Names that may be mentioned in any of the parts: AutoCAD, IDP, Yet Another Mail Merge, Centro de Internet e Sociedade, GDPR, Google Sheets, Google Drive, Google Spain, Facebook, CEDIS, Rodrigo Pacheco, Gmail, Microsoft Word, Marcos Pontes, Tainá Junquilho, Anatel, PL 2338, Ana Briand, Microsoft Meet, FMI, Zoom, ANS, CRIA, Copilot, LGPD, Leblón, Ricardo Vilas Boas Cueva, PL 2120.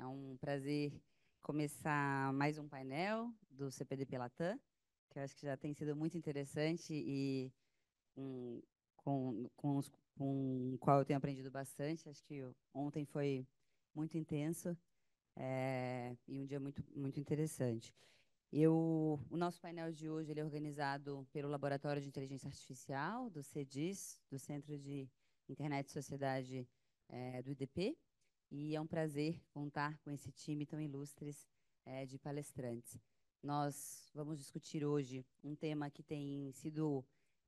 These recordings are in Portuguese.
É um prazer começar mais um painel do CPDP Latam, que eu acho que já tem sido muito interessante e com o qual eu tenho aprendido bastante. Acho que ontem foi muito intenso e um dia muito interessante. O nosso painel de hoje ele é organizado pelo Laboratório de Inteligência Artificial, do CEDIS, do Centro de Internet e Sociedade do IDP, e é um prazer contar com esse time tão ilustres de palestrantes. Nós vamos discutir hoje um tema que tem sido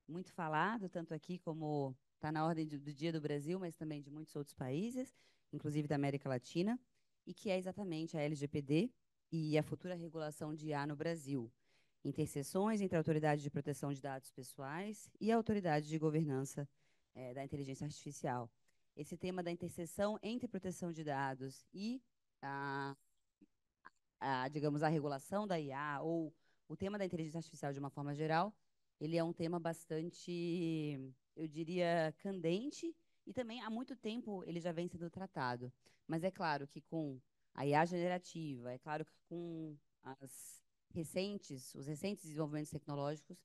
muito falado, tanto aqui como está na ordem do dia do Brasil, mas também de muitos outros países, inclusive da América Latina, e que é exatamente a LGPD e a futura regulação de IA no Brasil, interseções entre a Autoridade de Proteção de Dados Pessoais e a Autoridade de Governança da Inteligência Artificial. Esse tema da interseção entre proteção de dados e digamos, a regulação da IA, ou o tema da inteligência artificial de uma forma geral, ele é um tema bastante, eu diria, candente, e também há muito tempo ele já vem sendo tratado. Mas é claro que com a IA generativa, é claro que com os recentes desenvolvimentos tecnológicos,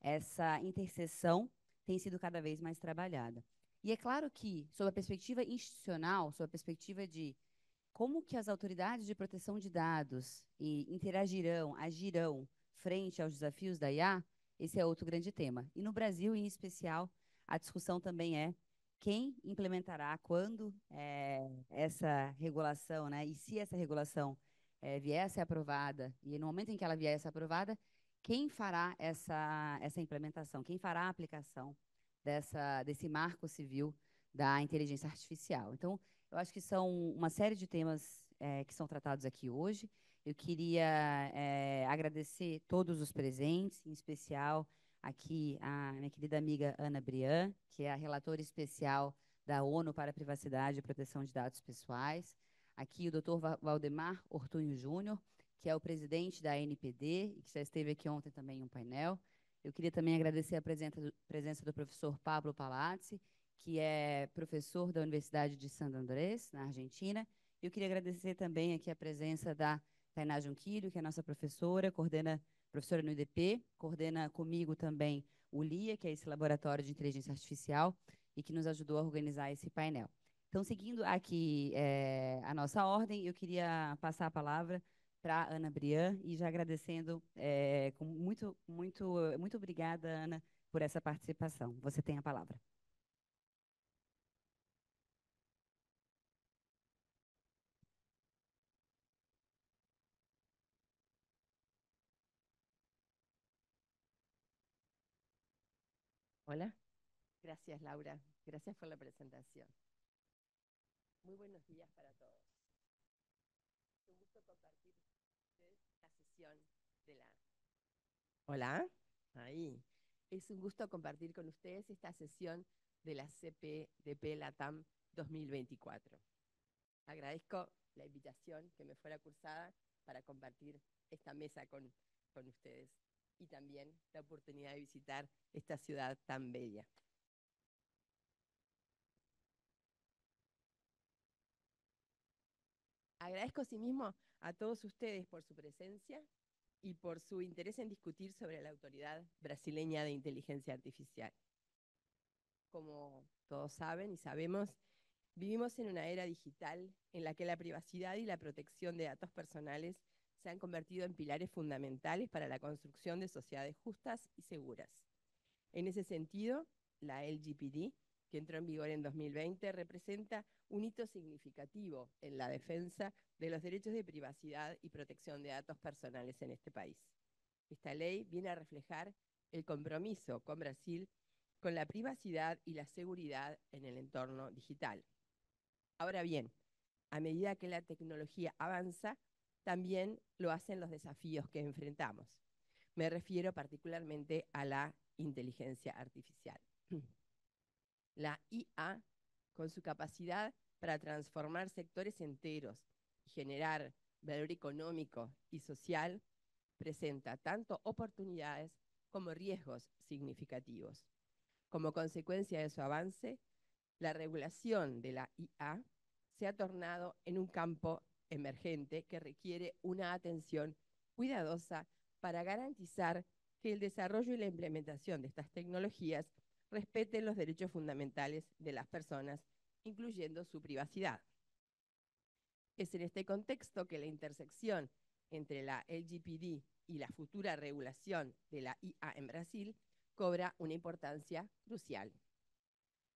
essa interseção tem sido cada vez mais trabalhada. E é claro que, sob a perspectiva institucional, sob a perspectiva de como que as autoridades de proteção de dados interagirão, agirão frente aos desafios da IA, esse é outro grande tema. E no Brasil, em especial, a discussão também é quem implementará, quando essa regulação, né? E se essa regulação vier a ser aprovada, e no momento em que ela vier a ser aprovada, quem fará essa implementação, quem fará a aplicação desse marco civil da inteligência artificial. Então, eu acho que são uma série de temas que são tratados aqui hoje. Eu queria agradecer todos os presentes, em especial aqui a minha querida amiga Ana Briand, que é a relatora especial da ONU para a Privacidade e Proteção de Dados Pessoais. Aqui o Dr. Waldemar Ortunho Júnior, que é o presidente da ANPD e que já esteve aqui ontem também em um painel. Eu queria também agradecer a presença do professor Pablo Palazzi, que é professor da Universidade de San Andrés, na Argentina. Eu queria agradecer também aqui a presença da Tainá Junquilho, que é nossa professora, professora no IDP, coordena comigo também o LIA, que é esse laboratório de inteligência artificial, e que nos ajudou a organizar esse painel. Então, seguindo aqui a nossa ordem, eu queria passar a palavra para Ana Briand, e já agradecendo, muito obrigada, Ana, por essa participação. Você tem a palavra. Hola. Gracias, Laura. Gracias por la presentación. Muy buenos días para todos. Un gusto compartir de la... Hola, ahí. Es un gusto compartir con ustedes esta sesión de la CPDP Latam 2024. Agradezco la invitación que me fuera cursada para compartir esta mesa con ustedes y también la oportunidad de visitar esta ciudad tan bella. Agradezco asimismo a todos ustedes por su presencia y por su interés en discutir sobre la Autoridad Brasileña de Inteligencia Artificial. Como todos saben y sabemos, vivimos en una era digital en la que la privacidad y la protección de datos personales se han convertido en pilares fundamentales para la construcción de sociedades justas y seguras. En ese sentido, la LGPD, que entró en vigor en 2020, representa un hito significativo en la defensa de los derechos de privacidad y protección de datos personales en este país. Esta ley viene a reflejar el compromiso con Brasil con la privacidad y la seguridad en el entorno digital. Ahora bien, a medida que la tecnología avanza, también lo hacen los desafíos que enfrentamos. Me refiero particularmente a la inteligencia artificial. La IA, con su capacidad para transformar sectores enteros y generar valor económico y social, presenta tanto oportunidades como riesgos significativos. Como consecuencia de su avance, la regulación de la IA se ha tornado en un campo emergente que requiere una atención cuidadosa para garantizar que el desarrollo y la implementación de estas tecnologías respeten los derechos fundamentales de las personas, incluyendo su privacidad. Es en este contexto que la intersección entre la LGPD y la futura regulación de la IA en Brasil cobra una importancia crucial.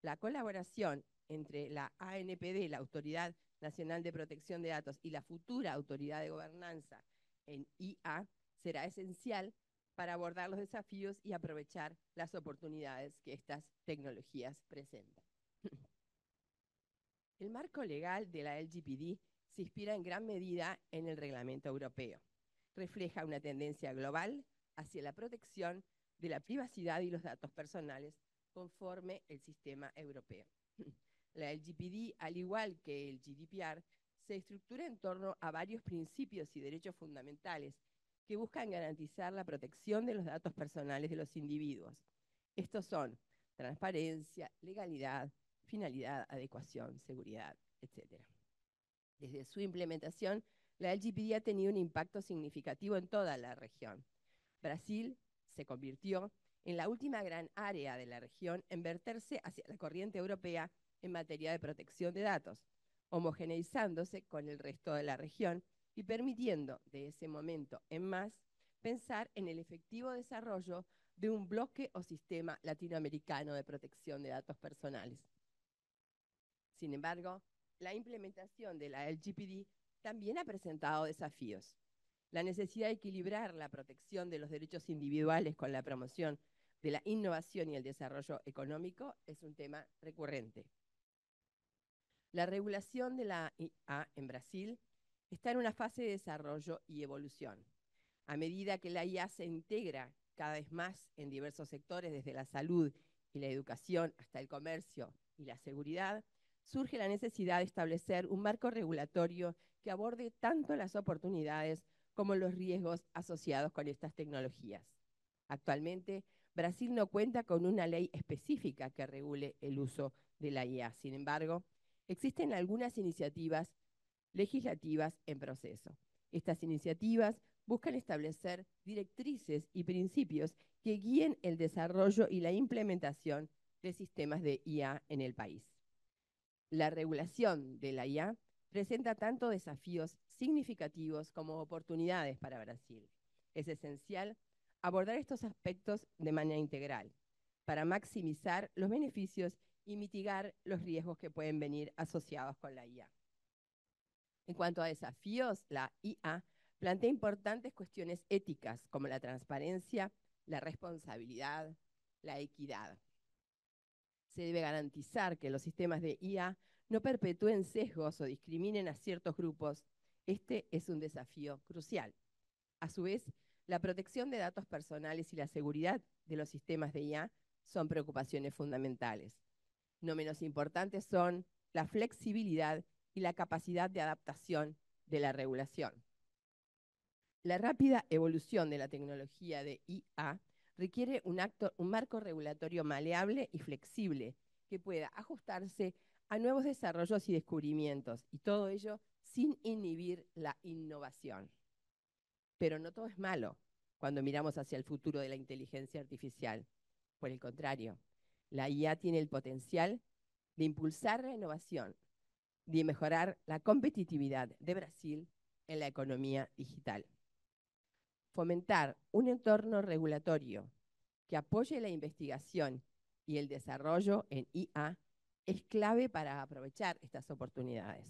La colaboración entre la ANPD, la Autoridad Nacional de Protección de Datos, y la futura Autoridad de Governanza en IA será esencial para abordar los desafíos y aprovechar las oportunidades que estas tecnologías presentan. El marco legal de la LGPD se inspira en gran medida en el reglamento europeo. Refleja una tendencia global hacia la protección de la privacidad y los datos personales conforme el sistema europeo. La LGPD, al igual que el GDPR, se estructura en torno a varios principios y derechos fundamentales que buscan garantizar la protección de los datos personales de los individuos. Estos son transparencia, legalidad, finalidad, adecuación, seguridad, etc. Desde su implementación, la LGPD ha tenido un impacto significativo en toda la región. Brasil se convirtió en la última gran área de la región en verterse hacia la corriente europea en materia de protección de datos, homogeneizándose con el resto de la región y permitiendo, de ese momento en más, pensar en el efectivo desarrollo de un bloque o sistema latinoamericano de protección de datos personales. Sin embargo, la implementación de la LGPD también ha presentado desafíos. La necesidad de equilibrar la protección de los derechos individuales con la promoción de la innovación y el desarrollo económico es un tema recurrente. La regulación de la IA en Brasil está en una fase de desarrollo y evolución. A medida que la IA se integra cada vez más en diversos sectores, desde la salud y la educación hasta el comercio y la seguridad, surge la necesidad de establecer un marco regulatorio que aborde tanto las oportunidades como los riesgos asociados con estas tecnologías. Actualmente, Brasil no cuenta con una ley específica que regule el uso de la IA. Sin embargo, existen algunas iniciativas legislativas en proceso. Estas iniciativas buscan establecer directrices y principios que guíen el desarrollo y la implementación de sistemas de IA en el país. La regulación de la IA presenta tanto desafíos significativos como oportunidades para Brasil. Es esencial abordar estos aspectos de manera integral para maximizar los beneficios y mitigar los riesgos que pueden venir asociados con la IA. En cuanto a desafíos, la IA plantea importantes cuestiones éticas como la transparencia, la responsabilidad, la equidad. Se debe garantizar que los sistemas de IA no perpetúen sesgos o discriminen a ciertos grupos. Este es un desafío crucial. A su vez, la protección de datos personales y la seguridad de los sistemas de IA son preocupaciones fundamentales. No menos importantes son la flexibilidad y la capacidad de adaptación de la regulación. La rápida evolución de la tecnología de IA requiere un marco regulatorio maleable y flexible que pueda ajustarse a nuevos desarrollos y descubrimientos, y todo ello sin inhibir la innovación. Pero no todo es malo cuando miramos hacia el futuro de la inteligencia artificial. Por el contrario, la IA tiene el potencial de impulsar la innovación, de mejorar la competitividad de Brasil en la economía digital. Fomentar un entorno regulatorio que apoye la investigación y el desarrollo en IA es clave para aprovechar estas oportunidades.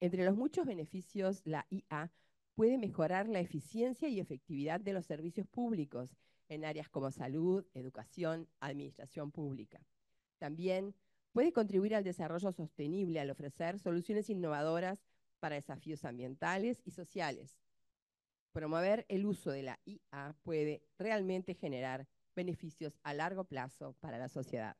Entre los muchos beneficios, la IA puede mejorar la eficiencia y efectividad de los servicios públicos en áreas como salud, educación, administración pública. También puede contribuir al desarrollo sostenible al ofrecer soluciones innovadoras para desafíos ambientales y sociales. Promover el uso de la IA puede realmente generar beneficios a largo plazo para la sociedad.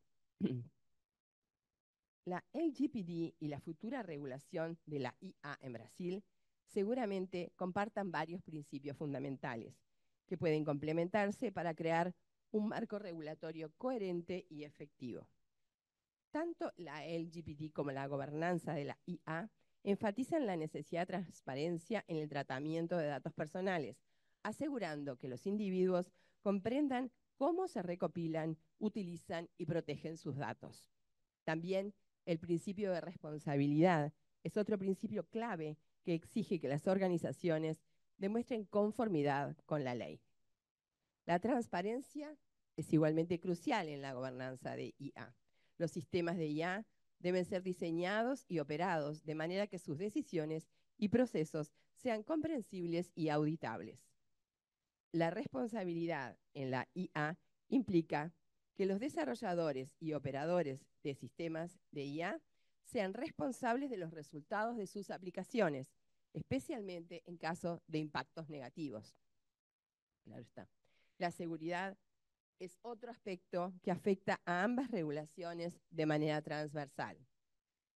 La LGPD y la futura regulación de la IA en Brasil seguramente compartan varios principios fundamentales que pueden complementarse para crear un marco regulatorio coherente y efectivo. Tanto la LGPD como la gobernanza de la IA enfatizan la necesidad de transparencia en el tratamiento de datos personales, asegurando que los individuos comprendan cómo se recopilan, utilizan y protegen sus datos. También el principio de responsabilidad es otro principio clave que exige que las organizaciones demuestren conformidad con la ley. La transparencia es igualmente crucial en la gobernanza de IA. Los sistemas de IA deben ser diseñados y operados de manera que sus decisiones y procesos sean comprensibles y auditables. La responsabilidad en la IA implica que los desarrolladores y operadores de sistemas de IA sean responsables de los resultados de sus aplicaciones, especialmente en caso de impactos negativos. Claro está. La seguridad es otro aspecto que afecta a ambas regulaciones de manera transversal.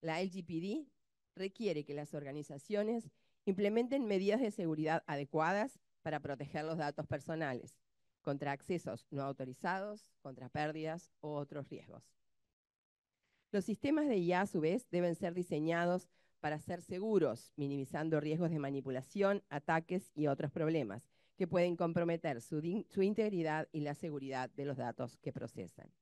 La LGPD requiere que las organizaciones implementen medidas de seguridad adecuadas para proteger los datos personales contra accesos no autorizados, contra pérdidas u otros riesgos. Los sistemas de IA, a su vez, deben ser diseñados para ser seguros, minimizando riesgos de manipulación, ataques y otros problemas que pueden comprometer su integridad y la seguridad de los datos que procesan.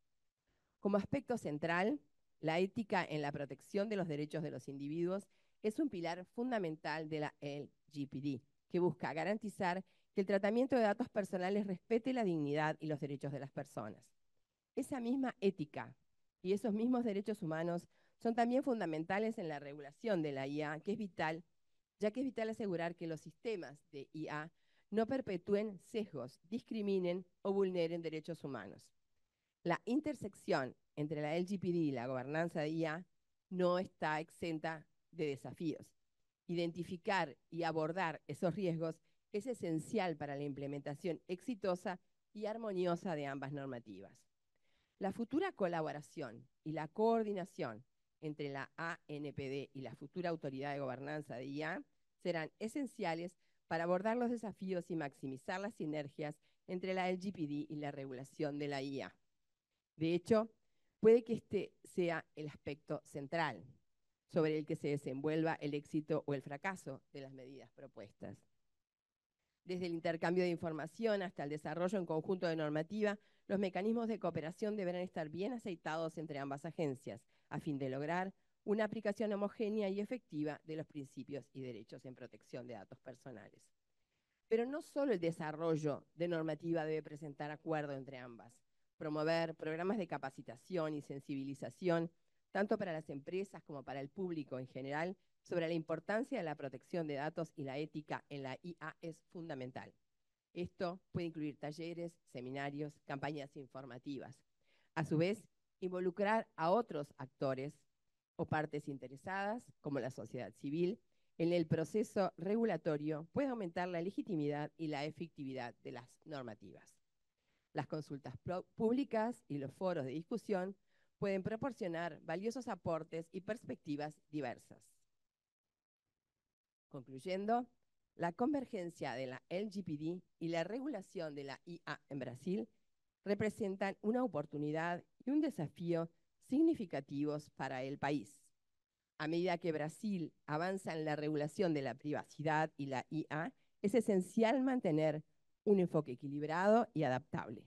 Como aspecto central, la ética en la protección de los derechos de los individuos es un pilar fundamental de la LGPD, que busca garantizar que el tratamiento de datos personales respete la dignidad y los derechos de las personas. Esa misma ética y esos mismos derechos humanos son también fundamentales en la regulación de la IA, que es vital, ya que es vital asegurar que los sistemas de IA no perpetúen sesgos, discriminen o vulneren derechos humanos. La intersección entre la LGPD y la gobernanza de IA no está exenta de desafíos. Identificar y abordar esos riesgos es esencial para la implementación exitosa y armoniosa de ambas normativas. La futura colaboración y la coordinación entre la ANPD y la futura Autoridad de Gobernanza de IA serán esenciales para abordar los desafíos y maximizar las sinergias entre la LGPD y la regulación de la IA. De hecho, puede que este sea el aspecto central sobre el que se desenvuelva el éxito o el fracaso de las medidas propuestas. Desde el intercambio de información hasta el desarrollo en conjunto de normativa, los mecanismos de cooperación deberán estar bien aceitados entre ambas agencias, a fin de lograr una aplicación homogénea y efectiva de los principios y derechos en protección de datos personales. Pero no solo el desarrollo de normativa debe presentar acuerdo entre ambas. Promover programas de capacitación y sensibilización, tanto para las empresas como para el público en general, sobre la importancia de la protección de datos y la ética en la IA es fundamental. Esto puede incluir talleres, seminarios, campañas informativas. A su vez, involucrar a otros actores o partes interesadas, como la sociedad civil, en el proceso regulatorio puede aumentar la legitimidad y la efectividad de las normativas. Las consultas públicas y los foros de discusión pueden proporcionar valiosos aportes y perspectivas diversas. Concluyendo, la convergencia de la LGPD y la regulación de la IA en Brasil representan una oportunidad y un desafío significativos para el país. A medida que Brasil avanza en la regulación de la privacidad y la IA, es esencial mantener un enfoque equilibrado y adaptable.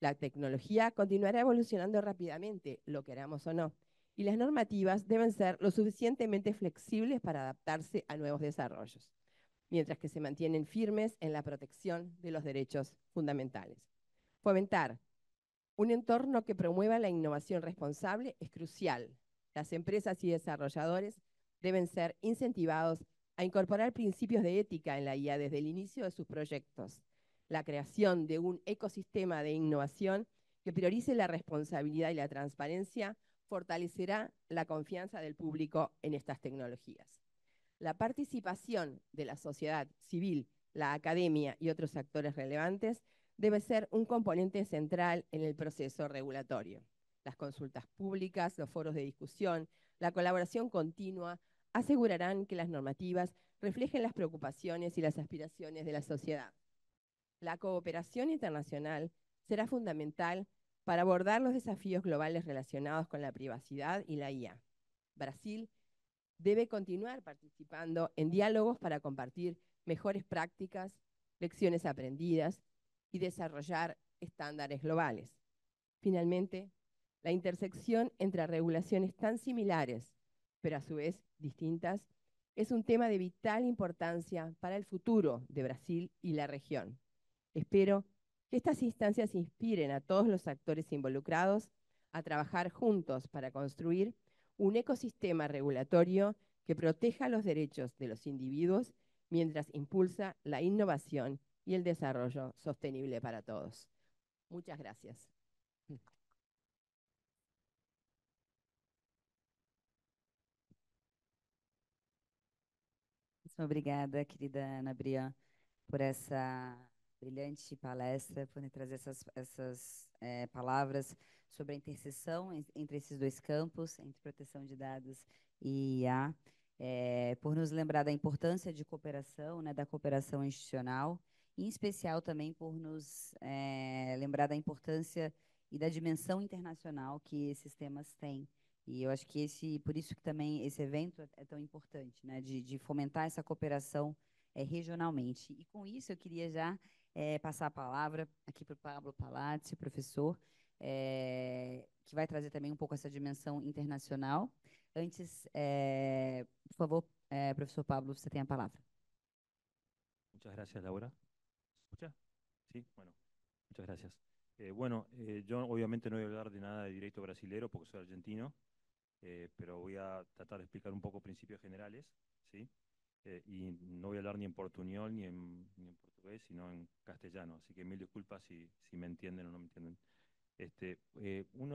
La tecnología continuará evolucionando rápidamente, lo queramos o no, y las normativas deben ser lo suficientemente flexibles para adaptarse a nuevos desarrollos, mientras que se mantienen firmes en la protección de los derechos fundamentales. Fomentar un entorno que promueva la innovación responsable es crucial. Las empresas y desarrolladores deben ser incentivados a incorporar principios de ética en la IA desde el inicio de sus proyectos. La creación de un ecosistema de innovación que priorice la responsabilidad y la transparencia fortalecerá la confianza del público en estas tecnologías. La participación de la sociedad civil, la academia y otros actores relevantes debe ser un componente central en el proceso regulatorio. Las consultas públicas, los foros de discusión, la colaboración continua asegurarán que las normativas reflejen las preocupaciones y las aspiraciones de la sociedad. La cooperación internacional será fundamental para abordar los desafíos globales relacionados con la privacidad y la IA. Brasil debe continuar participando en diálogos para compartir mejores prácticas, lecciones aprendidas y desarrollar estándares globales. Finalmente, la intersección entre regulaciones tan similares, pero a su vez distintas, es un tema de vital importancia para el futuro de Brasil y la región. Espero que estas instancias inspiren a todos los actores involucrados a trabajar juntos para construir un ecosistema regulatorio que proteja los derechos de los individuos mientras impulsa la innovación y el desarrollo sostenible para todos. Muchas gracias. Obrigada, querida Ana Briand, por essa brilhante palestra, por me trazer essas palavras sobre a interseção entre esses dois campos, entre proteção de dados e IA, por nos lembrar da importância de cooperação, né, da cooperação institucional, e em especial também por nos lembrar da importância e da dimensão internacional que esses temas têm. E eu acho que por isso que também esse evento é tão importante, né, de fomentar essa cooperação regionalmente. E com isso eu queria já passar a palavra aqui para o Pablo Palazzi, professor, que vai trazer também um pouco essa dimensão internacional. Antes, por favor, professor Pablo, você tem a palavra. Muchas gracias, Laura. ¿Escucha? Sí, bueno, muchas gracias. Yo obviamente no voy a hablar de nada de direito brasilero porque soy argentino, pero voy a tratar de explicar un poco principios generales, ¿sí? Y no voy a hablar ni en portuñol ni en portugués, sino en castellano, así que mil disculpas si me entienden o no me entienden.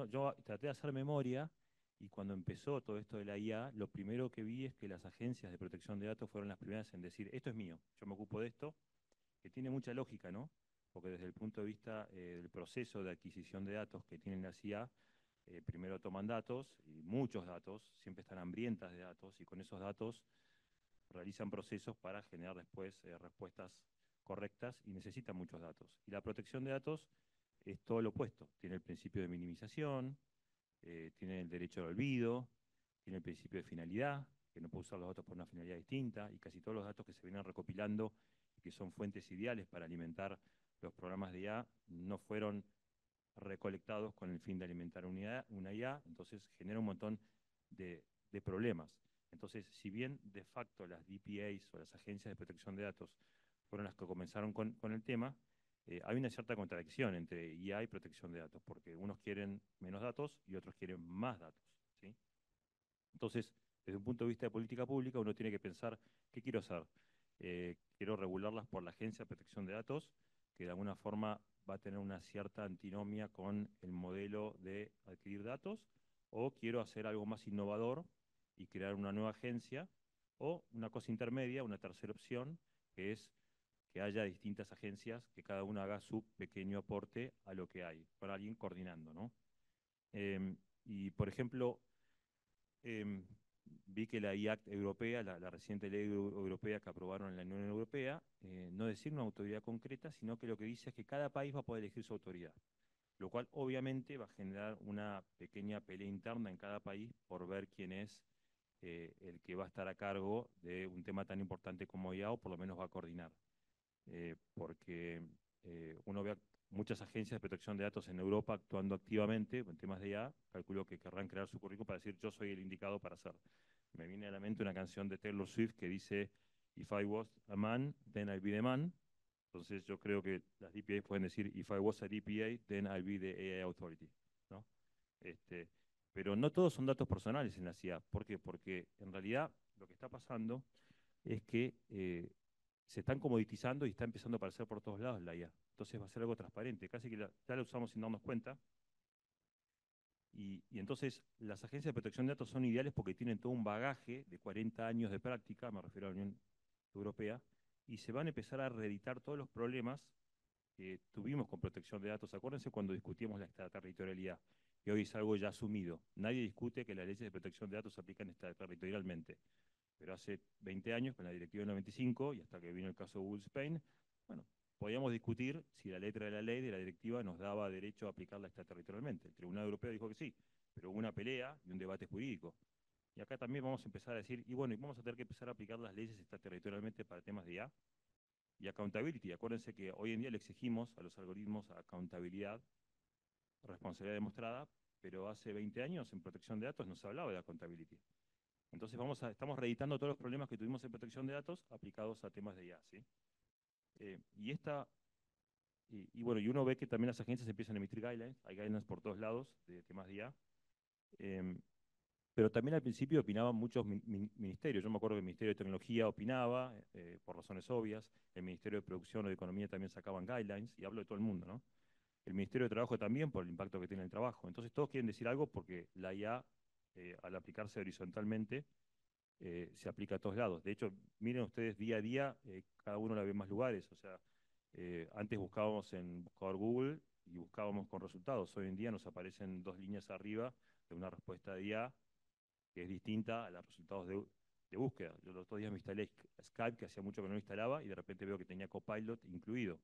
Yo traté de hacer memoria, y cuando empezó todo esto de la IA, lo primero que vi es que las agencias de protección de datos fueron las primeras en decir, esto es mío, yo me ocupo de esto, que tiene mucha lógica, ¿no? Porque desde el punto de vista del proceso de adquisición de datos que tienen las IA, primero toman datos, y muchos datos, siempre están hambrientas de datos, y con esos datos realizan procesos para generar después respuestas correctas, y necesitan muchos datos. Y la protección de datos es todo lo opuesto. Tiene el principio de minimización, tiene el derecho al olvido, tiene el principio de finalidad, que no puede usar los datos por una finalidad distinta, y casi todos los datos que se vienen recopilando, que son fuentes ideales para alimentar los programas de IA, no fueron recolectados con el fin de alimentar una IA, entonces genera un montón de problemas. Entonces, si bien de facto las DPAs o las agencias de protección de datos fueron las que comenzaron con el tema, hay una cierta contradicción entre IA y protección de datos, porque unos quieren menos datos y otros quieren más datos, ¿sí? Entonces, desde un punto de vista de política pública, uno tiene que pensar, ¿qué quiero hacer? Quiero regularlas por la Agencia de Protección de Datos, que de alguna forma va a tener una cierta antinomia con el modelo de adquirir datos, o quiero hacer algo más innovador y crear una nueva agencia, o una cosa intermedia, una tercera opción, que es que haya distintas agencias, que cada una haga su pequeño aporte a lo que hay, con alguien coordinando, ¿no? Y, por ejemplo, vi que la IA europea, la reciente ley europea que aprobaron en la Unión Europea, no designa una autoridad concreta, sino que lo que dice es que cada país va a poder elegir su autoridad, lo cual obviamente va a generar una pequeña pelea interna en cada país por ver quién es el que va a estar a cargo de un tema tan importante como IA, o por lo menos va a coordinar. Porque uno ve muchas agencias de protección de datos en Europa actuando activamente en temas de IA, calculo que querrán crear su currículum para decir, yo soy el indicado para hacer. Me viene a la mente una canción de Taylor Swift que dice, if I was a man, then I'll be the man. Entonces yo creo que las DPAs pueden decir, if I was a DPA, then I'll be the AI authority, ¿no? Pero no todos son datos personales en la IA. ¿Por qué? Porque en realidad lo que está pasando es que se están comoditizando y está empezando a aparecer por todos lados la IA. Entonces va a ser algo transparente, casi que ya la usamos sin darnos cuenta. Y entonces las agencias de protección de datos son ideales porque tienen todo un bagaje de 40 años de práctica, me refiero a la Unión Europea, y se van a empezar a reeditar todos los problemas que tuvimos con protección de datos. Acuérdense cuando discutíamos la extraterritorialidad, que hoy es algo ya asumido. Nadie discute que las leyes de protección de datos se aplican extraterritorialmente. Pero hace 20 años, con la directiva del 95, y hasta que vino el caso de Google Spain, bueno, podíamos discutir si la letra de la ley de la directiva nos daba derecho a aplicarla extraterritorialmente. El Tribunal Europeo dijo que sí, pero hubo una pelea y un debate jurídico. Y acá también vamos a empezar a decir, y bueno, vamos a tener que empezar a aplicar las leyes extraterritorialmente para temas de IA y accountability. Acuérdense que hoy en día le exigimos a los algoritmos accountabilidad, responsabilidad demostrada, pero hace 20 años en protección de datos no se hablaba de accountability. Entonces estamos reeditando todos los problemas que tuvimos en protección de datos aplicados a temas de IA, ¿sí? Y uno ve que también las agencias empiezan a emitir guidelines, hay guidelines por todos lados de temas de IA, pero también al principio opinaban muchos ministerios. Yo me acuerdo que el Ministerio de Tecnología opinaba, por razones obvias, el Ministerio de Producción o de Economía también sacaban guidelines, y hablo de todo el mundo, ¿no? El Ministerio de Trabajo también, por el impacto que tiene el trabajo. Entonces todos quieren decir algo porque la IA, al aplicarse horizontalmente, se aplica a todos lados. De hecho, miren ustedes día a día, cada uno la ve en más lugares. O sea, antes buscábamos en buscador Google y buscábamos con resultados. Hoy en día nos aparecen dos líneas arriba de una respuesta de IA que es distinta a los resultados de búsqueda. Yo los otros días me instalé Skype, que hacía mucho que no lo instalaba, y de repente veo que tenía Copilot incluido.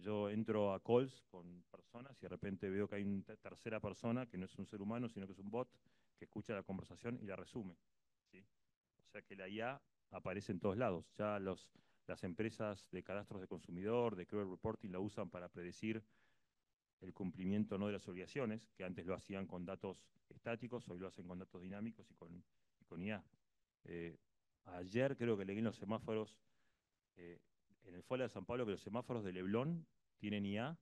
Yo entro a calls con personas y de repente veo que hay una tercera persona que no es un ser humano, sino que es un bot que escucha la conversación y la resume, ¿sí? O sea que la IA aparece en todos lados. Ya las empresas de cadastros de consumidor, de credit reporting, la usan para predecir el cumplimiento no de las obligaciones, que antes lo hacían con datos estáticos, hoy lo hacen con datos dinámicos y con IA. Ayer creo que leí en los semáforos, en el FOLA de San Pablo, que los semáforos de Leblón tienen IA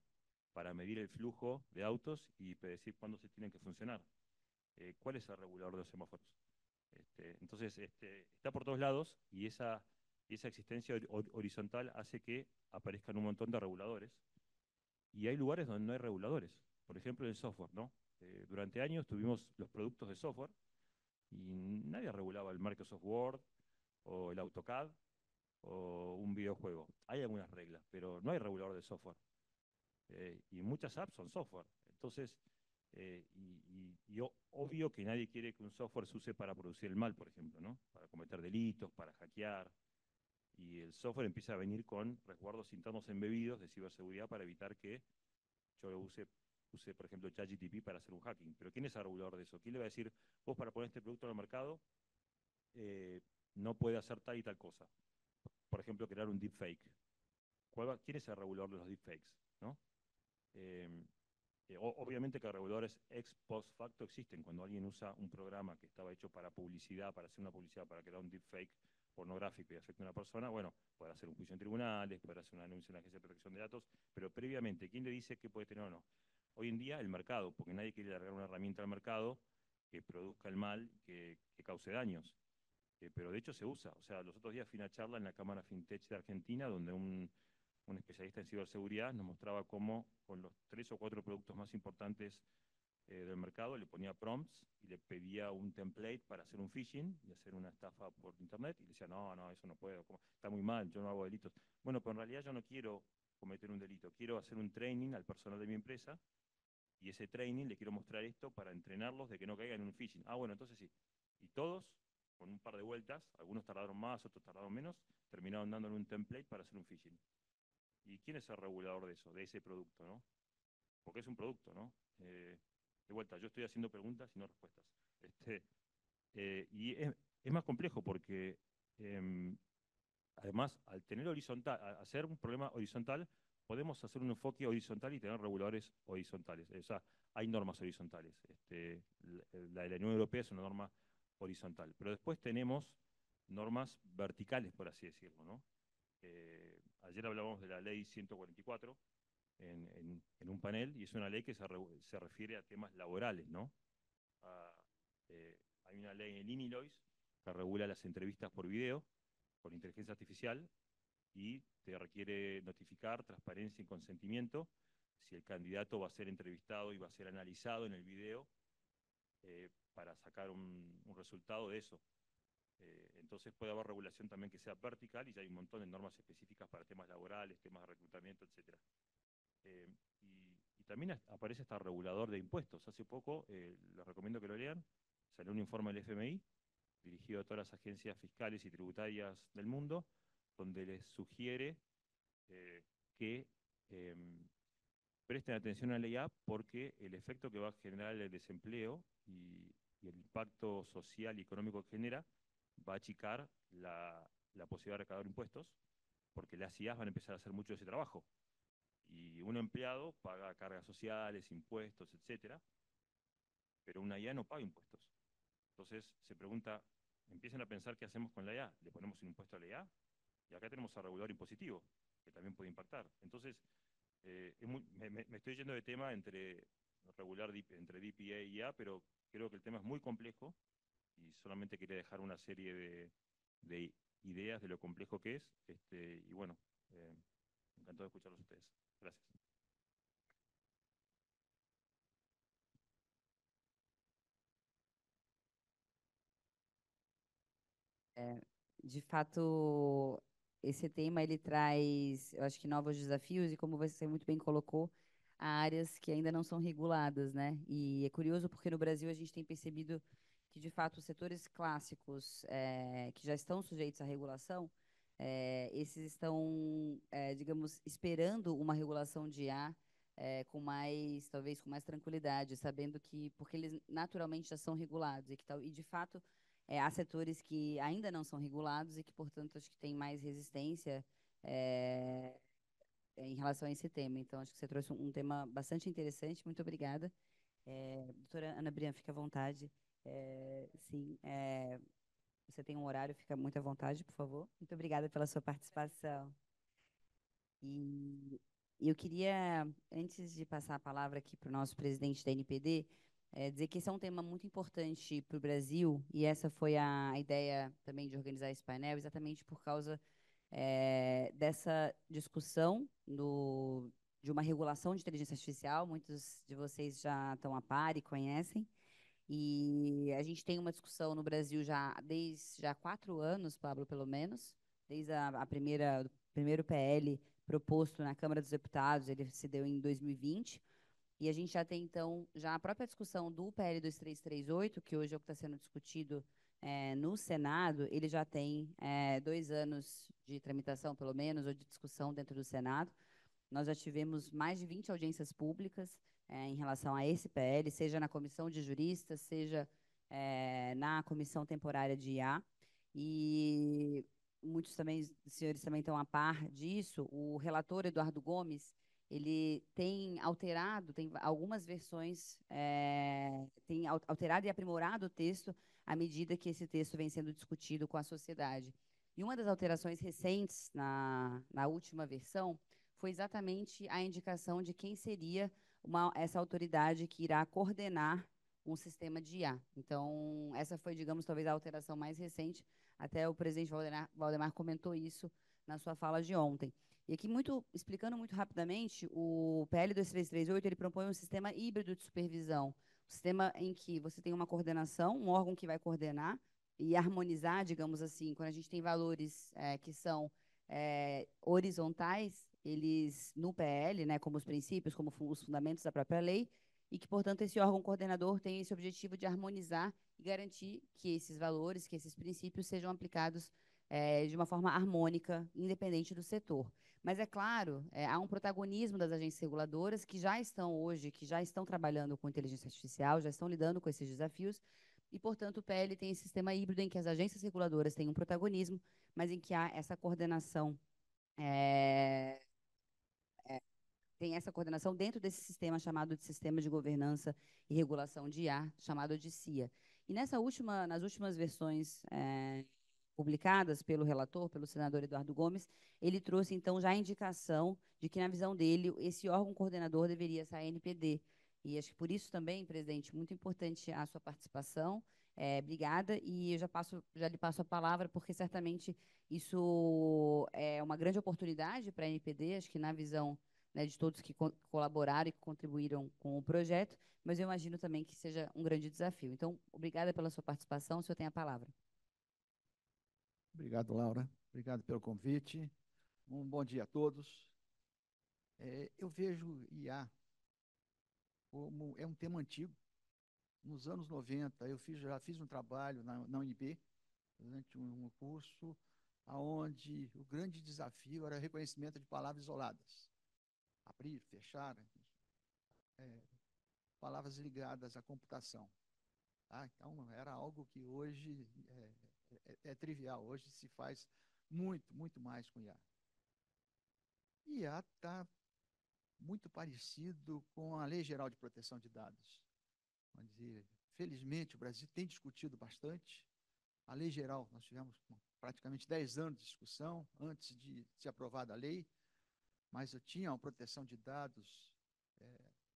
para medir el flujo de autos y predecir cuándo se tienen que funcionar. ¿Cuál es el regulador de los semáforos? Entonces, está por todos lados, y esa existencia horizontal hace que aparezcan un montón de reguladores. Y hay lugares donde no hay reguladores. Por ejemplo, en el software, ¿no? Durante años tuvimos los productos de software y nadie regulaba el Microsoft Word o el AutoCAD o un videojuego. Hay algunas reglas, pero no hay regulador de software. Y muchas apps son software. Entonces, obvio que nadie quiere que un software se use para producir el mal, por ejemplo, ¿no? Para cometer delitos, para hackear. Y el software empieza a venir con resguardos internos embebidos de ciberseguridad para evitar que yo lo use, por ejemplo, ChatGPT para hacer un hacking. Pero ¿quién es el regulador de eso? ¿Quién le va a decir, vos para poner este producto en el mercado no puede hacer tal y tal cosa? Por ejemplo, crear un deepfake. ¿Quién es el regulador de los deepfakes? ¿No? Obviamente que reguladores ex post facto existen. Cuando alguien usa un programa que estaba hecho para publicidad, para hacer una publicidad, para crear un deepfake pornográfico y afecta a una persona, bueno, podrá hacer un juicio en tribunales, podrá hacer una denuncia en la Agencia de Protección de Datos, pero previamente, ¿quién le dice qué puede tener o no? Hoy en día, el mercado, porque nadie quiere largar una herramienta al mercado que produzca el mal, que cause daños. Pero de hecho se usa. O sea, los otros días fui a una charla en la Cámara FinTech de Argentina, donde un especialista en ciberseguridad nos mostraba cómo con los 3 o 4 productos más importantes del mercado le ponía prompts y le pedía un template para hacer un phishing y hacer una estafa por internet, y le decía, no, eso no puedo, está muy mal, yo no hago delitos. Bueno, pero en realidad yo no quiero cometer un delito, quiero hacer un training al personal de mi empresa, y ese training le quiero mostrar esto para entrenarlos de que no caigan en un phishing. Ah, bueno, entonces sí. Y todos, con un par de vueltas, algunos tardaron más, otros tardaron menos, terminaron dándole un template para hacer un phishing. ¿Y quién es el regulador de eso, de ese producto, no? Porque es un producto, ¿no? De vuelta, yo estoy haciendo preguntas y no respuestas. Y es más complejo porque, además, al tener horizontal, al hacer un problema horizontal, podemos hacer un enfoque horizontal y tener reguladores horizontales. O sea, hay normas horizontales. La de la Unión Europea es una norma horizontal. Pero después tenemos normas verticales, por así decirlo, ¿no? Ayer hablábamos de la ley 144, en un panel, y es una ley que se refiere a temas laborales, ¿no? Hay una ley en Illinois que regula las entrevistas por video, por inteligencia artificial, y te requiere notificar transparencia y consentimiento si el candidato va a ser entrevistado y va a ser analizado en el video para sacar un resultado de eso. Entonces puede haber regulación también que sea vertical, y ya hay un montón de normas específicas para temas laborales, temas de reclutamiento, etcétera. Y también aparece hasta regulador de impuestos. Hace poco, les recomiendo que lo lean, salió un informe del FMI dirigido a todas las agencias fiscales y tributarias del mundo, donde les sugiere que presten atención a la IA, porque el efecto que va a generar el desempleo y y el impacto social y económico que genera, va a achicar la posibilidad de recaudar impuestos, porque las IAs van a empezar a hacer mucho de ese trabajo. Y un empleado paga cargas sociales, impuestos, etcétera, pero una IA no paga impuestos. Entonces se pregunta, empiezan a pensar qué hacemos con la IA, le ponemos un impuesto a la IA, y acá tenemos a regulador impositivo, que también puede impactar. Entonces, me estoy yendo de tema entre DPA y IA, pero creo que el tema es muy complejo, y solamente quería dejar una serie de ideas de lo complejo que es, y bueno, encantado de escucharlos a ustedes. Gracias. De fato, esse tema ele traz, eu acho que novos desafios, e como você muito bem colocou, há áreas que ainda não são reguladas, né? E é curioso porque no Brasil a gente tem percebido que, de fato, os setores clássicos que já estão sujeitos à regulação, esses estão, digamos, esperando uma regulação de IA com mais tranquilidade, sabendo que, porque eles naturalmente já são regulados e que tal, e de fato há setores que ainda não são regulados e que, portanto, acho que tem mais resistência em relação a esse tema. Então, acho que você trouxe um tema bastante interessante. Muito obrigada. Doutora Ana Briand, fica à vontade. Sim, você tem um horário, fica muito à vontade, por favor. Muito obrigada pela sua participação. E eu queria, antes de passar a palavra aqui para o nosso presidente da ANPD, dizer que esse é um tema muito importante para o Brasil, e essa foi a ideia também de organizar esse painel, exatamente por causa dessa discussão de uma regulação de inteligência artificial. Muitos de vocês já estão a par e conhecem. E a gente tem uma discussão no Brasil já há 4 anos, Pablo, pelo menos, desde o primeiro PL proposto na Câmara dos Deputados, ele se deu em 2020, e a gente já tem, então, já a própria discussão do PL 2338, que hoje é o que está sendo discutido no Senado, ele já tem 2 anos de tramitação, pelo menos, ou de discussão dentro do Senado. Nós já tivemos mais de 20 audiências públicas, em relação a esse PL, seja na comissão de juristas, seja na comissão temporária de IA, e muitos também, senhores também estão a par disso. O relator Eduardo Gomes, ele tem alterado, tem algumas versões, tem alterado e aprimorado o texto à medida que esse texto vem sendo discutido com a sociedade. E uma das alterações recentes na última versão foi exatamente a indicação de quem seria essa autoridade que irá coordenar um sistema de IA. Então, essa foi, digamos, talvez a alteração mais recente, até o presidente Waldemar comentou isso na sua fala de ontem. E aqui, explicando muito rapidamente, o PL 2338 ele propõe um sistema híbrido de supervisão, um sistema em que você tem uma coordenação, um órgão que vai coordenar e harmonizar, digamos assim, quando a gente tem valores que são horizontais, eles no PL, né, como os princípios, como os fundamentos da própria lei, e que, portanto, esse órgão coordenador tem esse objetivo de harmonizar e garantir que esses valores, que esses princípios sejam aplicados de uma forma harmônica, independente do setor. Mas, é claro, há um protagonismo das agências reguladoras que já estão hoje, que já estão trabalhando com inteligência artificial, já estão lidando com esses desafios, e, portanto, o PL tem esse sistema híbrido em que as agências reguladoras têm um protagonismo, mas em que há essa coordenação tem essa coordenação dentro desse sistema chamado de Sistema de Governança e Regulação de IA, chamado de CIA. E nas últimas versões publicadas pelo relator, pelo senador Eduardo Gomes, ele trouxe, então, já a indicação de que, na visão dele, esse órgão coordenador deveria ser a ANPD. E acho que por isso também, presidente, muito importante a sua participação. Obrigada, e eu já lhe passo a palavra, porque certamente isso é uma grande oportunidade para a ANPD, acho que na visão, né, de todos que colaboraram e que contribuíram com o projeto, mas eu imagino também que seja um grande desafio. Então, obrigada pela sua participação, o senhor tem a palavra. Obrigado, Laura. Obrigado pelo convite. Um bom dia a todos. Eu vejo IA como um tema antigo. Nos anos 90, eu já fiz um trabalho na UNB, durante um curso, onde o grande desafio era o reconhecimento de palavras isoladas. Abrir, fechar, palavras ligadas à computação. Ah, então, era algo que hoje é trivial. Hoje se faz muito, muito mais com IA. IA está muito parecido com a Lei Geral de Proteção de Dados. Onde, felizmente, o Brasil tem discutido bastante. A Lei Geral, nós tivemos praticamente 10 anos de discussão antes de ser aprovada a lei, mas eu tinha uma proteção de dados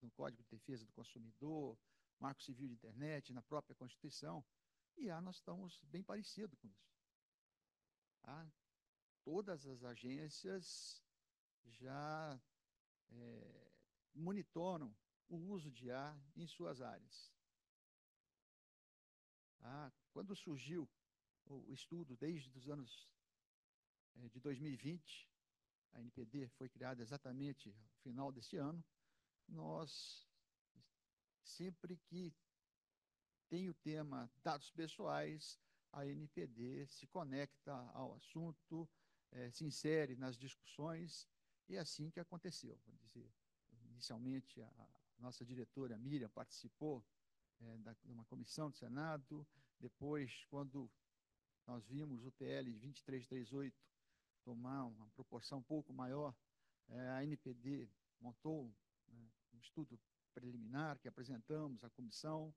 no Código de Defesa do Consumidor, Marco Civil de Internet, na própria Constituição, e nós estamos bem parecidos com isso. Todas as agências já monitoram o uso de IA em suas áreas. Quando surgiu o estudo, desde os anos de 2020, a ANPD foi criada exatamente no final deste ano, nós, sempre que tem o tema dados pessoais, a ANPD se conecta ao assunto, se insere nas discussões, e é assim que aconteceu. Vou dizer, inicialmente, a nossa diretora Miriam participou de uma comissão do Senado, depois, quando nós vimos o PL 2338 tomar uma proporção um pouco maior, a ANPD montou um estudo preliminar que apresentamos à comissão.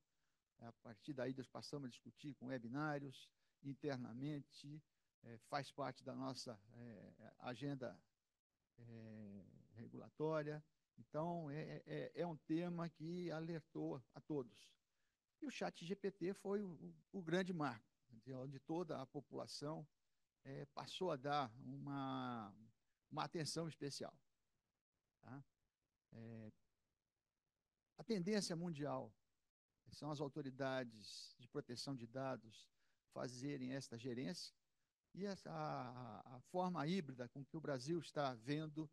A partir daí, nós passamos a discutir com webinários internamente, faz parte da nossa agenda regulatória. Então, é um tema que alertou a todos. E o ChatGPT foi o grande marco, onde toda a população passou a dar uma atenção especial. A tendência mundial são as autoridades de proteção de dados fazerem esta gerência, e a forma híbrida com que o Brasil está vendo,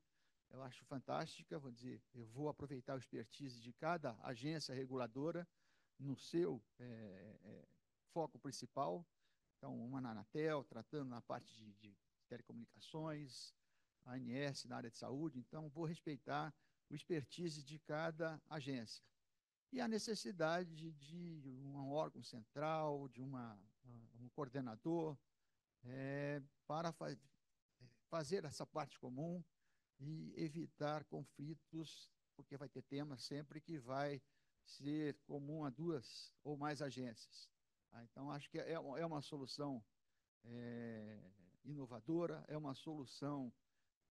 eu acho fantástica. Vou dizer, eu vou aproveitar a expertise de cada agência reguladora no seu foco principal. Então, uma na Anatel, tratando na parte de telecomunicações, a ANS na área de saúde. Então, vou respeitar o expertise de cada agência. E a necessidade de um órgão central, de um coordenador, para fazer essa parte comum e evitar conflitos, porque vai ter temas sempre que vai ser comum a duas ou mais agências. Então, acho que é uma solução inovadora, é uma solução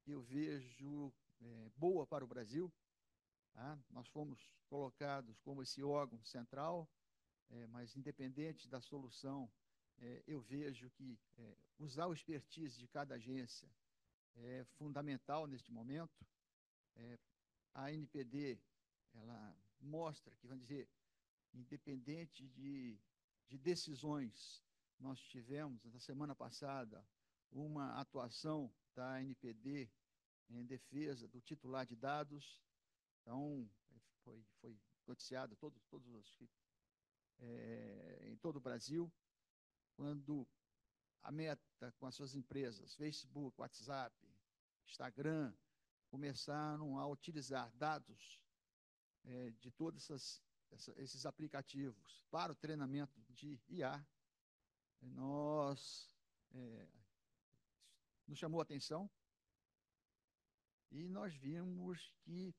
que eu vejo boa para o Brasil. Nós fomos colocados como esse órgão central, mas independente da solução, eu vejo que usar o expertise de cada agência é fundamental neste momento. A ANPD, ela mostra que, vamos dizer, independente de decisões, nós tivemos, na semana passada, uma atuação da ANPD em defesa do titular de dados. Então, foi noticiado em todo o Brasil, quando a Meta, com as suas empresas, Facebook, WhatsApp, Instagram, começaram a utilizar dados de todos esses aplicativos para o treinamento de IA, nos chamou a atenção, e nós vimos que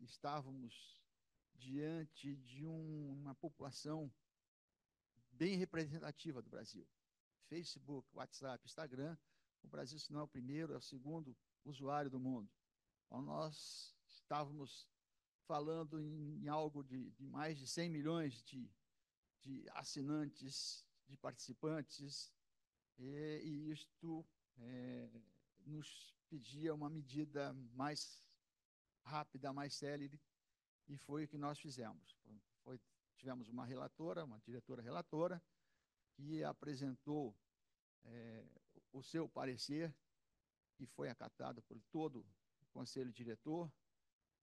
estávamos diante de uma população bem representativa do Brasil. Facebook, WhatsApp, Instagram, o Brasil, se não é o primeiro, é o segundo usuário do mundo. Então, nós estávamos falando em algo de mais de 100 milhões de assinantes, de participantes, e isto nos pedia uma medida mais rápida, mais célere, e foi o que nós fizemos. Tivemos uma relatora, uma diretora-relatora, que apresentou o seu parecer, que foi acatado por todo o Conselho Diretor.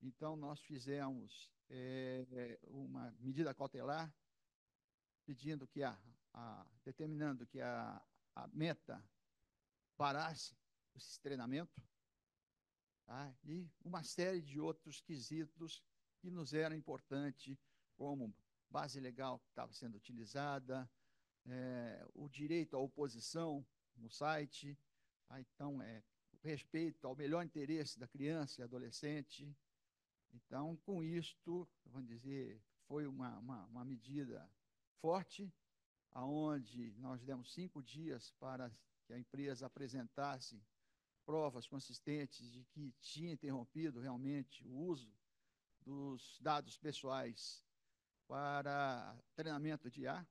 Então, nós fizemos uma medida cautelar, pedindo que determinando que a Meta parasse esse treinamento, e uma série de outros quesitos que nos eram importantes, como base legal que estava sendo utilizada, o direito à oposição no site, então o respeito ao melhor interesse da criança e adolescente. Então, com isto, vamos dizer, foi uma medida forte, aonde nós demos 5 dias para que a empresa apresentasse provas consistentes de que tinha interrompido realmente o uso dos dados pessoais para treinamento de IA.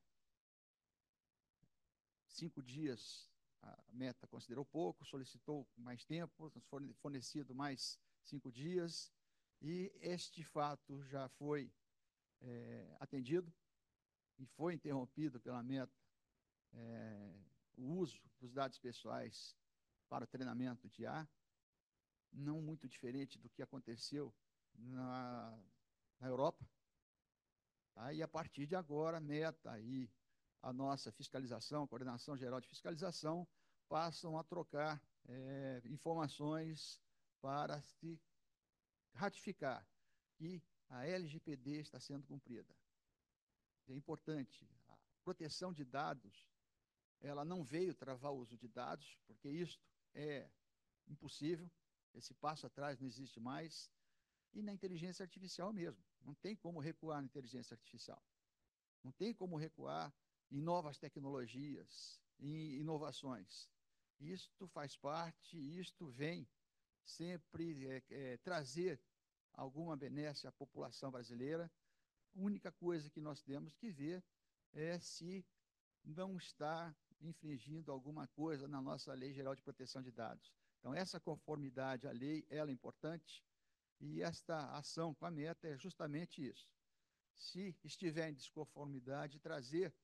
5 dias a Meta considerou pouco, solicitou mais tempo, foi fornecido mais 5 dias, e este fato já foi atendido e foi interrompido pela Meta o uso dos dados pessoais para o treinamento de IA, não muito diferente do que aconteceu na Europa. Tá? E a partir de agora, a Meta e a nossa fiscalização, coordenação geral de fiscalização, passam a trocar informações para se ratificar que a LGPD está sendo cumprida. É importante, a proteção de dados, ela não veio travar o uso de dados, porque isto é impossível, esse passo atrás não existe mais, e na inteligência artificial mesmo. Não tem como recuar na inteligência artificial. Não tem como recuar em novas tecnologias, em inovações. Isto faz parte, isto vem sempre trazer alguma benesse à população brasileira. A única coisa que nós temos que ver é se não está infringindo alguma coisa na nossa Lei Geral de Proteção de Dados. Então, essa conformidade à lei, ela é importante, e esta ação com a Meta é justamente isso. Se estiver em desconformidade, trazer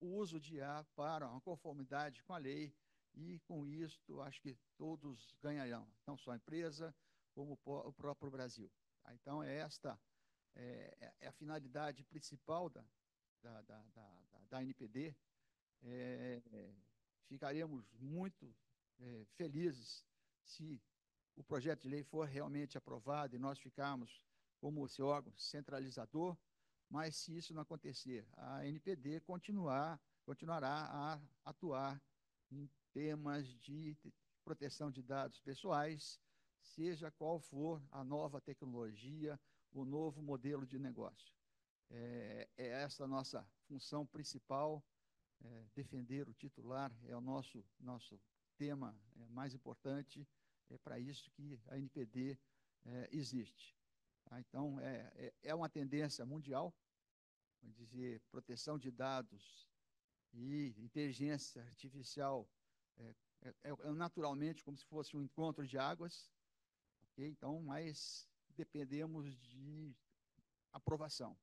o uso de IA para uma conformidade com a lei, e com isto, acho que todos ganharão, não só a empresa, como o próprio Brasil. Então, esta é a finalidade principal da ANPD. Ficaremos muito felizes se o projeto de lei for realmente aprovado e nós ficarmos como esse órgão centralizador, mas se isso não acontecer, a ANPD continuará a atuar em temas de proteção de dados pessoais, seja qual for a nova tecnologia, o novo modelo de negócio. É essa a nossa função principal, defender o titular é o nosso tema mais importante, é para isso que a ANPD existe. Tá? Então, é uma tendência mundial, vamos dizer, proteção de dados e inteligência artificial naturalmente como se fosse um encontro de águas, okay? Então, mas dependemos de aprovação.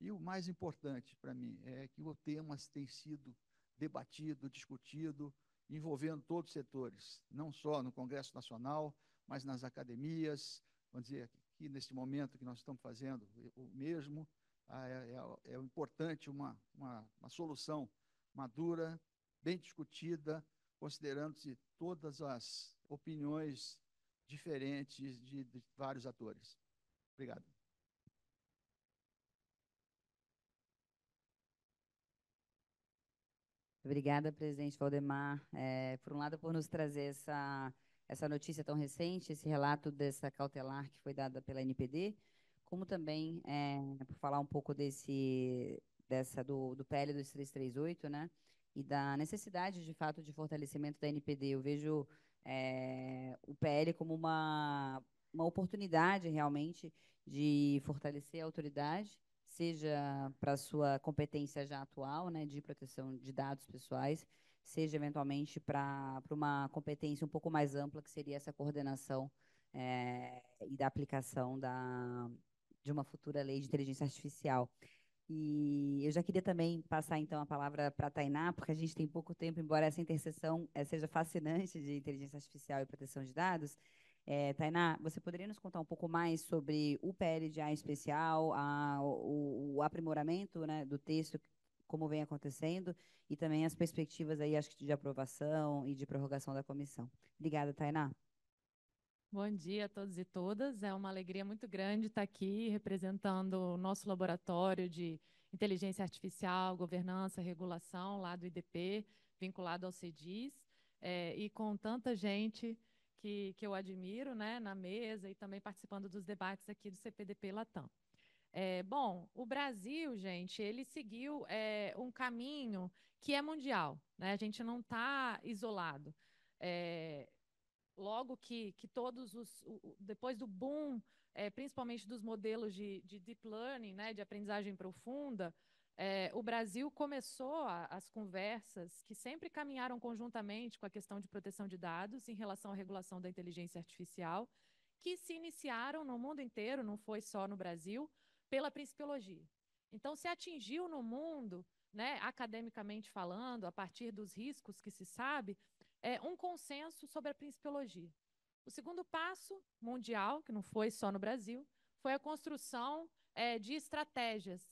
E o mais importante para mim é que o tema tem sido debatido, discutido, envolvendo todos os setores, não só no Congresso Nacional, mas nas academias, vamos dizer, aqui neste momento que nós estamos fazendo o mesmo, é importante uma solução madura, bem discutida, considerando-se todas as opiniões diferentes de vários atores. Obrigado. Obrigada, presidente Waldemar, por um lado, por nos trazer essa notícia tão recente, esse relato dessa cautelar que foi dada pela ANPD, como também por falar um pouco do PL 2338, né, e da necessidade, de fato, de fortalecimento da ANPD. Eu vejo o PL como uma oportunidade, realmente, de fortalecer a autoridade, seja para a sua competência já atual, né, de proteção de dados pessoais, seja eventualmente para uma competência um pouco mais ampla, que seria essa coordenação e da aplicação de uma futura lei de inteligência artificial. E eu já queria também passar, então, a palavra para a Tainá, porque a gente tem pouco tempo, embora essa interseção seja fascinante de inteligência artificial e proteção de dados. Tainá, você poderia nos contar um pouco mais sobre o PL de IA especial, o aprimoramento, né, do texto, como vem acontecendo, e também as perspectivas aí, acho que de aprovação e de prorrogação da comissão. Obrigada, Tainá. Bom dia a todos e todas. É uma alegria muito grande estar aqui representando o nosso laboratório de inteligência artificial, governança, regulação lá do IDP, vinculado ao CEDIS, e com tanta gente que eu admiro, né, na mesa e também participando dos debates aqui do CPDP Latam. Bom, o Brasil, gente, ele seguiu um caminho que é mundial, né? A gente não está isolado. Logo que todos os... Depois do boom, principalmente dos modelos de deep learning, né, de aprendizagem profunda, o Brasil começou as conversas que sempre caminharam conjuntamente com a questão de proteção de dados em relação à regulação da inteligência artificial, que se iniciaram no mundo inteiro, não foi só no Brasil, pela principiologia. Então, se atingiu no mundo, né, academicamente falando, a partir dos riscos que se sabe, um consenso sobre a principiologia. O segundo passo mundial, que não foi só no Brasil, foi a construção de estratégias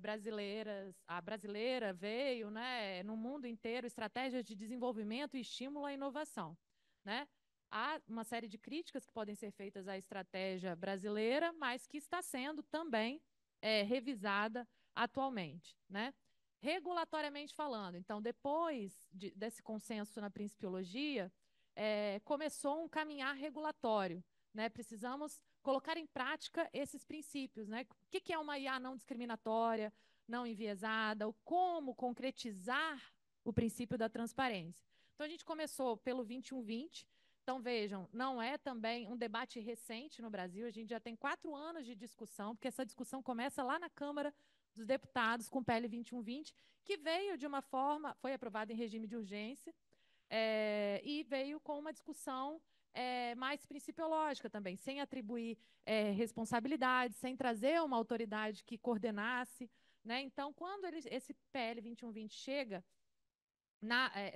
brasileiras. A brasileira veio, né, no mundo inteiro, estratégias de desenvolvimento e estímulo à inovação, né? Há uma série de críticas que podem ser feitas à estratégia brasileira, mas que está sendo também revisada atualmente, né? Regulatoriamente falando, então, depois desse consenso na principiologia, começou um caminhar regulatório, né? Precisamos colocar em prática esses princípios, né? O que é uma IA não discriminatória, não enviesada, ou como concretizar o princípio da transparência. Então, a gente começou pelo 2120. Então, vejam, não é também um debate recente no Brasil, a gente já tem 4 anos de discussão, porque essa discussão começa lá na Câmara dos Deputados com o PL 2120, que veio de uma forma, foi aprovado em regime de urgência, e veio com uma discussão mais principiológica também, sem atribuir responsabilidade, sem trazer uma autoridade que coordenasse, né? Então, quando esse PL 2120 chega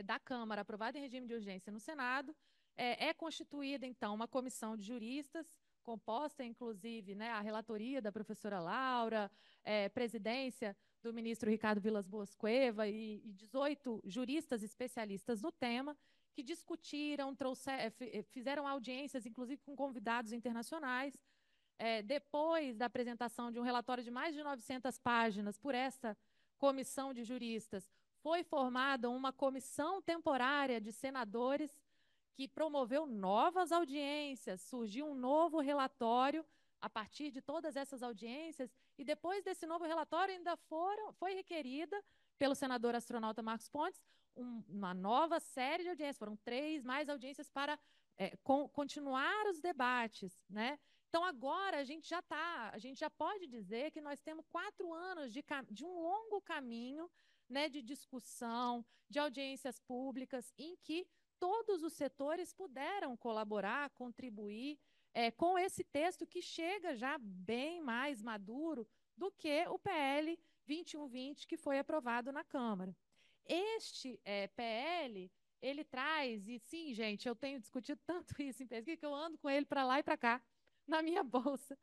da Câmara, aprovado em regime de urgência no Senado, é constituída, então, uma comissão de juristas, composta, inclusive, né, a relatoria da professora Laura, presidência do ministro Ricardo Vilas Boas Cueva e 18 juristas especialistas no tema, que discutiram, fizeram audiências, inclusive, com convidados internacionais. Depois da apresentação de um relatório de mais de 900 páginas por essa comissão de juristas, foi formada uma comissão temporária de senadores que promoveu novas audiências, surgiu um novo relatório a partir de todas essas audiências, e depois desse novo relatório ainda foi requerida pelo senador astronauta Marcos Pontes uma nova série de audiências, foram 3 mais audiências para continuar os debates, né? Então, agora a gente já pode dizer que nós temos 4 anos de um longo caminho, né, de discussão, de audiências públicas, em que todos os setores puderam colaborar, contribuir com esse texto que chega já bem mais maduro do que o PL 2120, que foi aprovado na Câmara. Este PL, ele traz, e sim, gente, eu tenho discutido tanto isso em pesquisa que eu ando com ele para lá e para cá, na minha bolsa.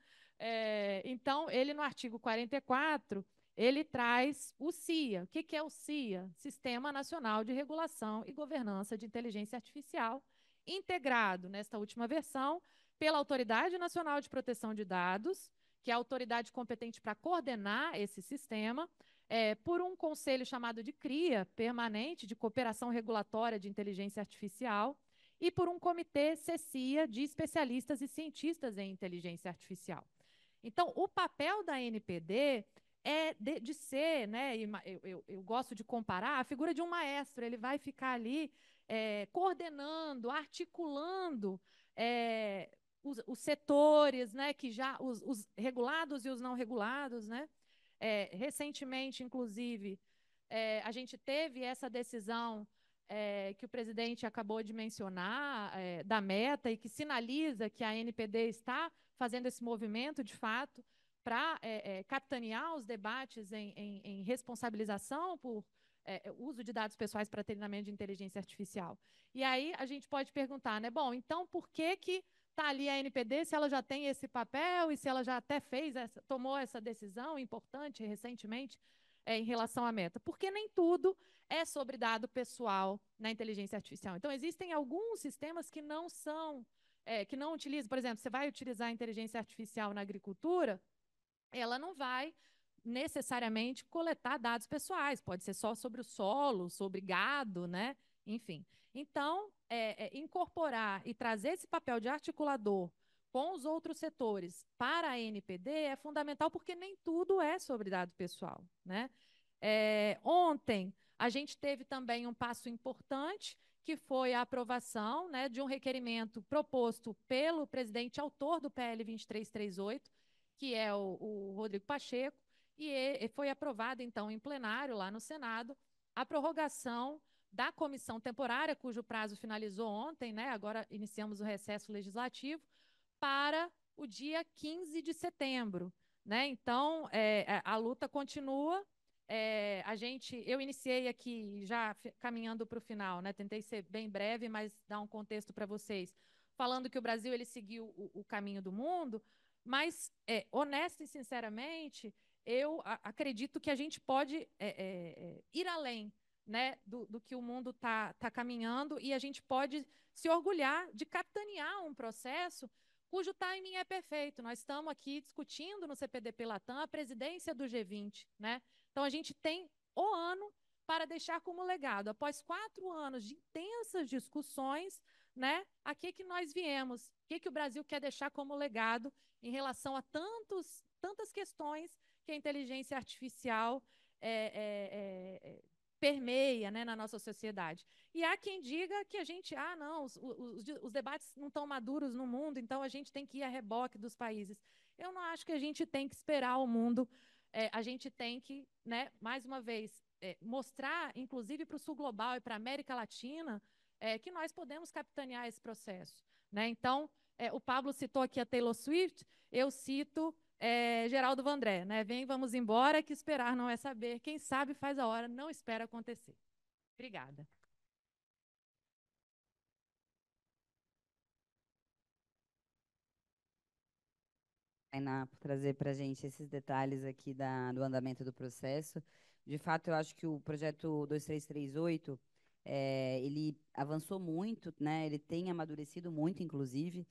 Então, ele no artigo 44, ele traz o CIA. O que é o CIA? Sistema Nacional de Regulação e Governança de Inteligência Artificial, integrado nesta última versão pela Autoridade Nacional de Proteção de Dados, que é a autoridade competente para coordenar esse sistema, por um conselho chamado de CRIA, Permanente de Cooperação Regulatória de Inteligência Artificial, e por um comitê CECIA de especialistas e cientistas em inteligência artificial. Então, o papel da ANPD é de ser, né, eu gosto de comparar, a figura de um maestro. Ele vai ficar ali coordenando, articulando os setores, né, que já, os regulados e os não regulados, né? Recentemente, inclusive, a gente teve essa decisão que o presidente acabou de mencionar, da Meta, e que sinaliza que a ANPD está fazendo esse movimento, de fato, para capitanear os debates em responsabilização por uso de dados pessoais para treinamento de inteligência artificial. E aí a gente pode perguntar, né? Bom, então por que está ali a ANPD, se ela já tem esse papel e se ela já até tomou essa decisão importante recentemente em relação à Meta? Porque nem tudo é sobre dado pessoal na inteligência artificial. Então, existem alguns sistemas que não são que não utiliza, por exemplo, você vai utilizar a inteligência artificial na agricultura, ela não vai necessariamente coletar dados pessoais, pode ser só sobre o solo, sobre gado, né? Enfim. Então, incorporar e trazer esse papel de articulador com os outros setores para a ANPD é fundamental, porque nem tudo é sobre dado pessoal, né? Ontem, a gente teve também um passo importante, que foi a aprovação, né, de um requerimento proposto pelo presidente autor do PL 2338, que é o Rodrigo Pacheco, e foi aprovado, então, em plenário, lá no Senado, a prorrogação da comissão temporária, cujo prazo finalizou ontem, né, agora iniciamos o recesso legislativo, para o dia 15 de setembro. Né? Então, a luta continua. Eu iniciei aqui, já caminhando para o final, né? Tentei ser bem breve, mas dar um contexto para vocês, falando que o Brasil ele seguiu o caminho do mundo, mas, honesta e sinceramente, eu acredito que a gente pode ir além, né, do que o mundo está caminhando, e a gente pode se orgulhar de capitanear um processo cujo timing é perfeito. Nós estamos aqui discutindo no CPDP Latam a presidência do G20, né? Então, a gente tem o ano para deixar como legado. Após 4 anos de intensas discussões, né, a que nós viemos? O que o Brasil quer deixar como legado em relação a tantas questões que a inteligência artificial permeia, né, na nossa sociedade? E há quem diga que a gente, não, os debates não estão maduros no mundo, então a gente tem que ir a reboque dos países. Eu não acho que a gente tem que esperar o mundo. A gente tem que, né, mais uma vez, mostrar, inclusive para o Sul Global e para a América Latina, que nós podemos capitanear esse processo. Né? Então, o Pablo citou aqui a Taylor Swift, eu cito Geraldo Vandré, né? Vem, vamos embora, que esperar não é saber, quem sabe faz a hora, não espera acontecer. Obrigada. Tainá, por trazer para a gente esses detalhes aqui do andamento do processo. De fato, eu acho que o projeto 2338, ele avançou muito, né? Ele tem amadurecido muito, inclusive.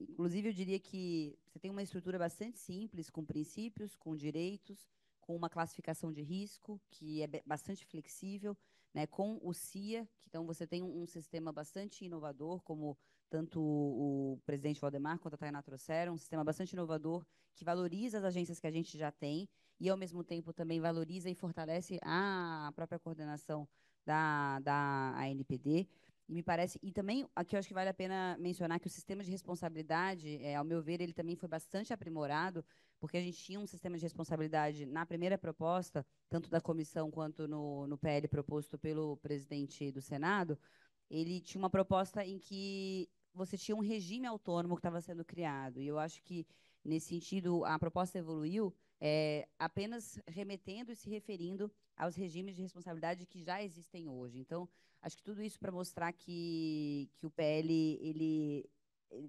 Inclusive, eu diria que você tem uma estrutura bastante simples, com princípios, com direitos, com uma classificação de risco, que é bastante flexível, né, com o CIA, então você tem um sistema bastante inovador, como tanto o presidente Waldemar quanto a Tainá trouxeram, um sistema bastante inovador que valoriza as agências que a gente já tem e, ao mesmo tempo, também valoriza e fortalece a própria coordenação da ANPD. E me parece, e também aqui eu acho que vale a pena mencionar que o sistema de responsabilidade, ao meu ver, ele também foi bastante aprimorado, porque a gente tinha um sistema de responsabilidade na primeira proposta, tanto da comissão quanto no PL proposto pelo presidente do Senado. Ele tinha uma proposta em que você tinha um regime autônomo que estava sendo criado, e eu acho que, nesse sentido, a proposta evoluiu apenas remetendo e se referindo aos regimes de responsabilidade que já existem hoje. Então, acho que tudo isso para mostrar que o PL, ele,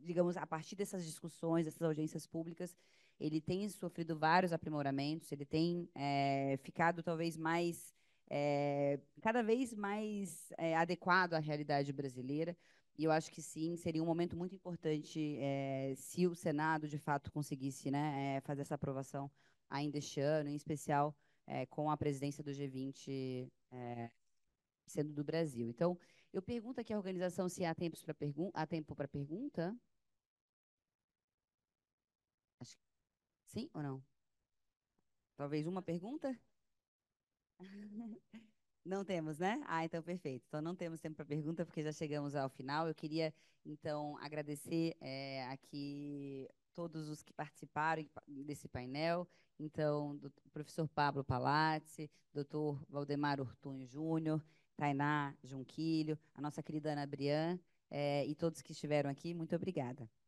digamos, a partir dessas discussões, dessas audiências públicas, ele tem sofrido vários aprimoramentos, ele tem ficado talvez mais, cada vez mais adequado à realidade brasileira. E eu acho que, sim, seria um momento muito importante se o Senado, de fato, conseguisse, né, fazer essa aprovação ainda este ano, em especial com a presidência do G20 sendo do Brasil. Então, eu pergunto aqui à organização se há tempo para pergunta. Acho que sim ou não? Talvez uma pergunta? Não temos, né? Então, perfeito. Então, não temos tempo para pergunta, porque já chegamos ao final. Eu queria, então, agradecer aqui todos os que participaram desse painel. Então, do professor Pablo Palazzi, doutor Waldemar Ortunho Júnior, Tainá Junquilho, a nossa querida Ana Briand, e todos que estiveram aqui. Muito obrigada.